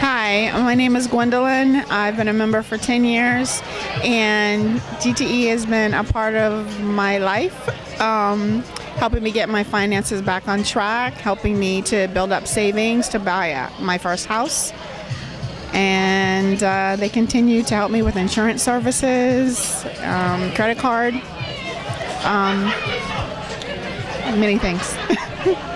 Hi, my name is Gwendolyn. I've been a member for 10 years, and GTE has been a part of my life, helping me get my finances back on track, helping me to build up savings to buy my first house. And they continue to help me with insurance services, credit card, many things.